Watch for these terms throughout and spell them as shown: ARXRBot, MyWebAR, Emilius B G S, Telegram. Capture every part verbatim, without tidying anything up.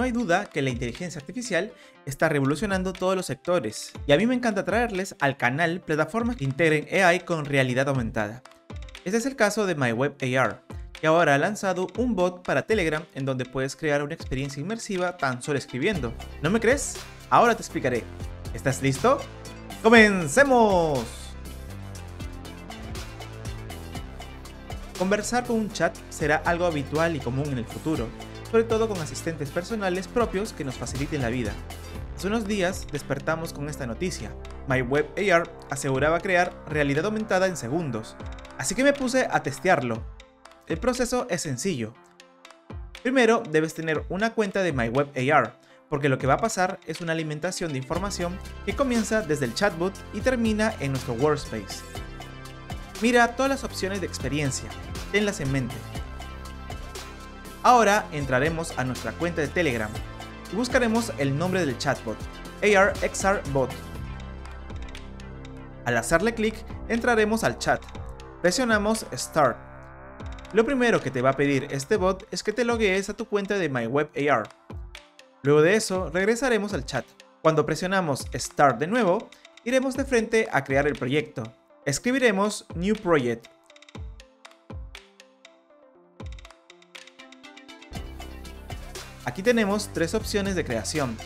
No hay duda que la inteligencia artificial está revolucionando todos los sectores y a mí me encanta traerles al canal plataformas que integren A I con realidad aumentada. Este es el caso de MyWebAR, que ahora ha lanzado un bot para Telegram en donde puedes crear una experiencia inmersiva tan solo escribiendo. ¿No me crees? Ahora te explicaré. ¿Estás listo? ¡Comencemos! Conversar con un chat será algo habitual y común en el futuro, sobre todo con asistentes personales propios que nos faciliten la vida. Hace unos días despertamos con esta noticia. MyWebAR aseguraba crear realidad aumentada en segundos, así que me puse a testearlo. El proceso es sencillo. Primero debes tener una cuenta de MyWebAR, porque lo que va a pasar es una alimentación de información que comienza desde el chatbot y termina en nuestro workspace. Mira todas las opciones de experiencia, tenlas en mente. Ahora entraremos a nuestra cuenta de Telegram y buscaremos el nombre del chatbot, A R X R bot. Al hacerle clic, entraremos al chat. Presionamos Start. Lo primero que te va a pedir este bot es que te loguees a tu cuenta de MyWebAR. Luego de eso, regresaremos al chat. Cuando presionamos Start de nuevo, iremos de frente a crear el proyecto. Escribiremos New Project. Aquí tenemos tres opciones de creación: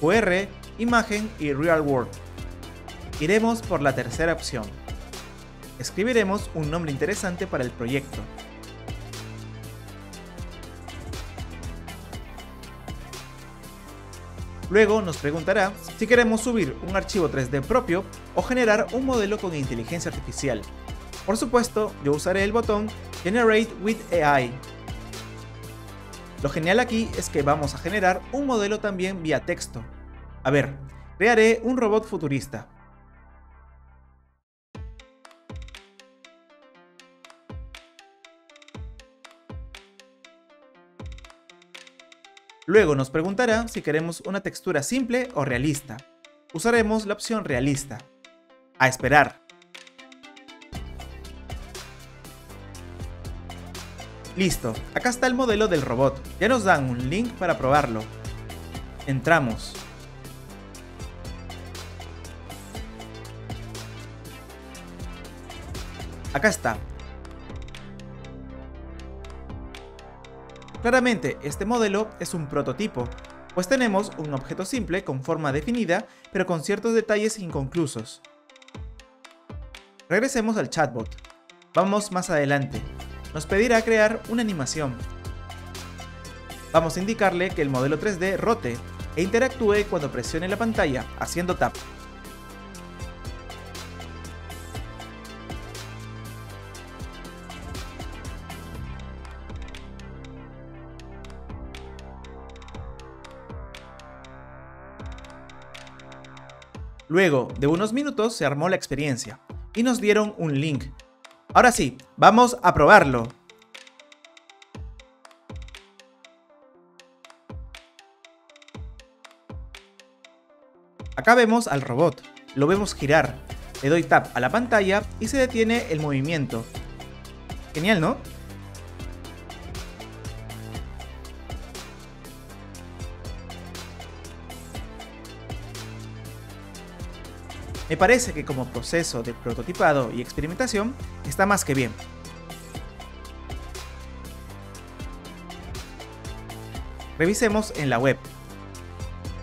Q R, Imagen y Real World. Iremos por la tercera opción. Escribiremos un nombre interesante para el proyecto. Luego nos preguntará si queremos subir un archivo tres D propio o generar un modelo con inteligencia artificial. Por supuesto, yo usaré el botón Generate with A I. Lo genial aquí es que vamos a generar un modelo también vía texto. A ver, crearé un robot futurista. Luego nos preguntará si queremos una textura simple o realista. Usaremos la opción realista. A esperar. Listo, acá está el modelo del robot. Ya nos dan un link para probarlo. Entramos. Acá está. Claramente, este modelo es un prototipo, pues tenemos un objeto simple con forma definida, pero con ciertos detalles inconclusos. Regresemos al chatbot. Vamos más adelante. Nos pedirá crear una animación. Vamos a indicarle que el modelo tres D rote e interactúe cuando presione la pantalla, haciendo tap. Luego de unos minutos se armó la experiencia y nos dieron un link. Ahora sí, vamos a probarlo. Acá vemos al robot, lo vemos girar. Le doy tap a la pantalla y se detiene el movimiento. Genial, ¿no? Me parece que como proceso de prototipado y experimentación está más que bien. Revisemos en la web.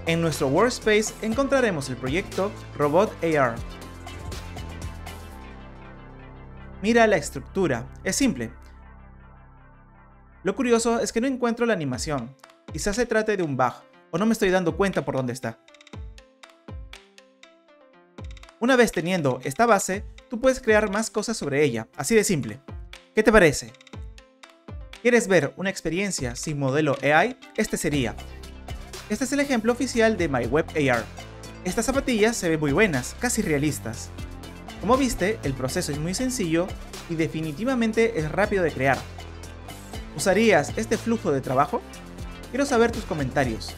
En nuestro workspace encontraremos el proyecto RobotAR. Mira la estructura, es simple. Lo curioso es que no encuentro la animación. Quizás se trate de un bug o no me estoy dando cuenta por dónde está. Una vez teniendo esta base, tú puedes crear más cosas sobre ella, así de simple. ¿Qué te parece? ¿Quieres ver una experiencia sin modelo A I? Este sería. Este es el ejemplo oficial de MyWebAR. Estas zapatillas se ven muy buenas, casi realistas. Como viste, el proceso es muy sencillo y definitivamente es rápido de crear. ¿Usarías este flujo de trabajo? Quiero saber tus comentarios.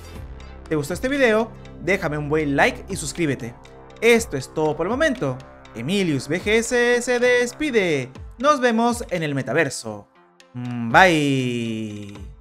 ¿Te gustó este video? Déjame un buen like y suscríbete. Esto es todo por el momento. Emilius B G S se despide. Nos vemos en el metaverso. Bye.